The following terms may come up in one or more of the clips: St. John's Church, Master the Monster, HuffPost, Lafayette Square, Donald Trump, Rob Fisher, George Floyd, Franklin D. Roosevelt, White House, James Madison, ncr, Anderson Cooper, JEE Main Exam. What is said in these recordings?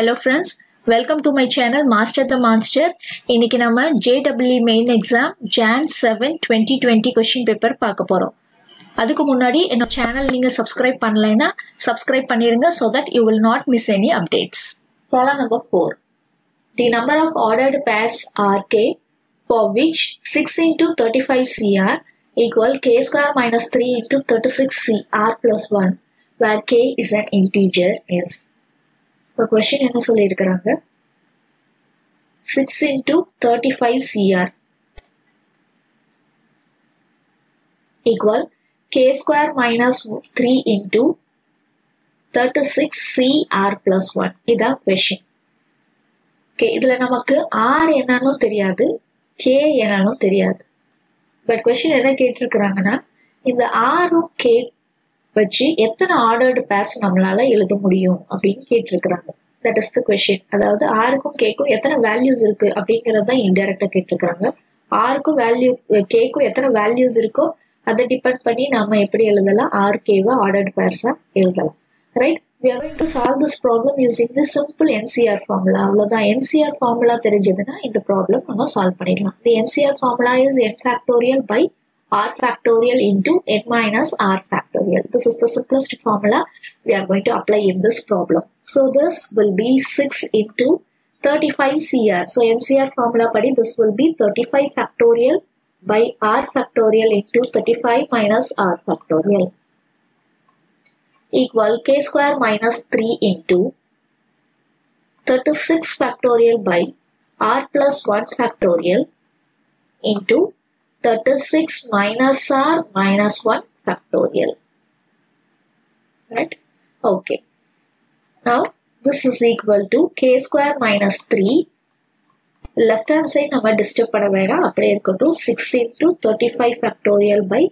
Hello friends, welcome to my channel Master the Monster. இன்னைக்கு நாம JEE Main Exam Jan 7 2020 question paper பார்க்க போறோம். அதுக்கு முன்னாடி என்னோட சேனல் நீங்க சப்ஸ்கிரைப் பண்ணலைனா சப்ஸ்கிரைப் பண்ணிருங்க so that you will not miss any updates. Problem number 4. The number of ordered pairs RK for which 6 into 35 CR equal k square minus 3 into 36 CR plus 1 where k is an integer is. The question என்ன சொல்லியிருக்கிறாங்க, 6 into 35 CR equal k square minus 3 into 36 CR plus 1. இதா question. இதில நமக்கு R என்னானும் தெரியாது, K என்னானும் தெரியாது. But question என்ன கேட்டிருக்கிறாங்கனா, இந்த R உம் K வச்சு எத்தனை ஆர்டர்டு பேர்ஸ் நம்மளால எழுத முடியும் அப்படின்னு கேட்டிருக்கிறாங்க. That is the question. அதாவது ஆருக்கும் கேக்கும் எத்தனை வேல்யூஸ் இருக்கு அப்படிங்கறத இன்டைரக்டா கேட்டிருக்கிறாங்க. ஆருக்கும் வேல்யூ கேக்கும் எத்தனை வேல்யூஸ் இருக்கோ அதை டிபெண்ட் பண்ணி நம்ம எப்படி எழுதலாம், ஆர் கேவா ஆர்டர்டு பேர்ஸா எழுதலாம். Right, we are going to solve this problem using this simple ncr formula. அவ்வளவுதான். ncr formula தெரிஞ்சதுன்னா இந்த ப்ராப்ளம் நம்ம சால்வ் பண்ணிடலாம். The ncr formula is n factorial by r factorial into n minus r factorial. This is the simplest formula we are going to apply in this problem. So this will be 6 into 35 CR. So NCR formula padi this will be 35 factorial by r factorial into 35 minus r factorial equal k square minus 3 into 36 factorial by r plus 1 factorial into 36 minus r minus 1 factorial. Right? Okay. Now this is equal to k square minus 3. Left hand side நம்ம disturb பட வேடா அப்படி இருக்கட்டும். 6 into 35 factorial by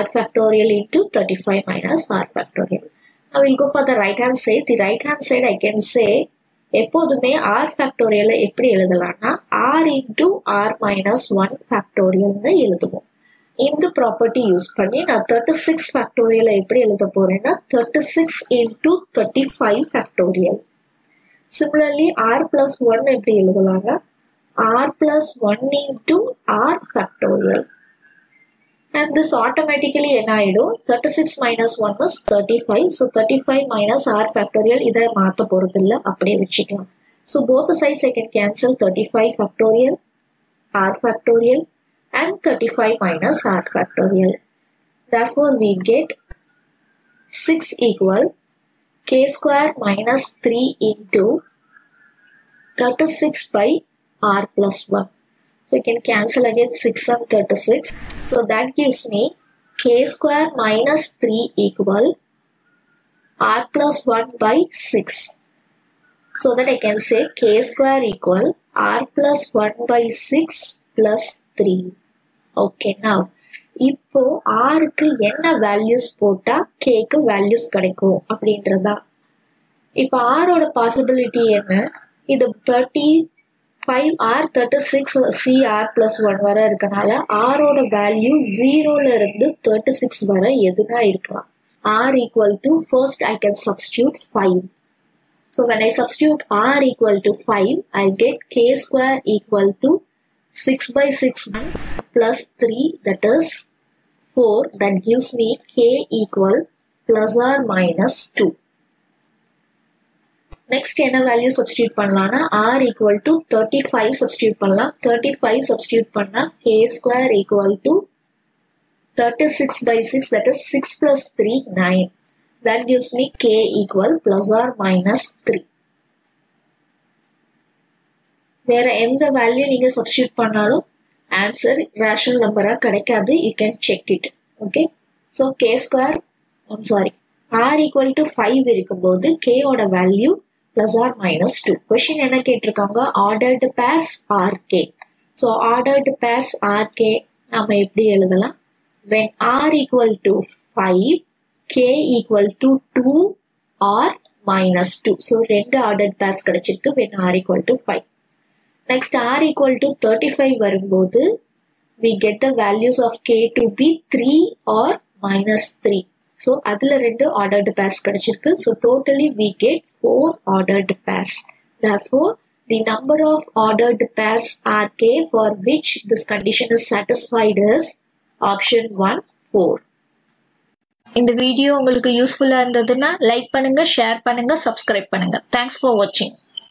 r factorial into 35 minus r factorial. Now we'll go for the right hand side. The right hand side I can say எப்போதுமே r factorial எப்படி எழுதலாம்னா r into r minus 1 factorial எழுதுவோம். இந்த property use பண்ணி நான் 36 factorial எப்படி எழுத போறேன்னா 36 into 35 factorial. Similarly r plus 1 எப்படி எழுதலாம்னா r plus 1 into r factorial. And this automatically என்ன ஆயிடும், 36 minus 1 is 35. So 35 minus r factorial இதை மாத்த போருதில்ல, அப்படியே விச்சிக்கலாம். So both sides I can cancel 35 factorial, r factorial and 35 minus r factorial. Therefore we get 6 equal k square minus 3 into 36 by r plus 1. So you can cancel again 6 and 36. So that gives me k square minus 3 equal r plus 1 by 6. So that I can say k square equal r plus 1 by 6 plus 3. Okay, now, இப்போ r க்கு என்ன values போட்டா k க்கு values கடைக்கும் அப்படின்றதா. இப்போ r ஓட possibility என்ன, இது 35R 36CR plus 1 வர இருக்கனால R ஓட value 0ல இருந்து 36 வர எதுனா இருக்கலாம். R equal to, first I can substitute 5. So when I substitute R equal to 5, I get k square equal to 6 by 6 plus 3, that is 4. That gives me k equal plus or minus 2. Next என்ன value substitute பண்ணலாம்னா r equal to 35 substitute பண்ணலாம். 35 substitute பண்ணா k square equal to 36 by 6, that is 6 plus 3, 9. That gives me k equal plus or minus 3. வேற எந்த value நீங்க substitute பண்ணாலும் answer rational number கிடைக்காது. You can check it. Okay. So k square, I'm sorry, r equal to 5 இருக்கும்போது k ஓட value plus or minus 2. Question என்ன கேட்டிருக்காங்க, ordered pairs rk. So ordered pairs rk நாம எப்படி எழுதலாம், when r equal to 5, k equal to 2 or minus 2. So 2 ordered pairs கிடைச்சிருக்கு when r equal to 5. Next r equal to 35 வரும்போது we get the values of k to be 3 or minus 3. So அதில் 2 ordered pairs கிடைச்சிருக்கு. So totally we get 4 ordered pairs. Therefore, the number of ordered pairs Rk for which this condition is satisfied is option 1, 4. இந்த video உங்களுக்கு யூஸ்ஃபுல்லாக இருந்ததுன்னா like பண்ணுங்க, share பண்ணுங்க, subscribe பண்ணுங்க. Thanks for watching.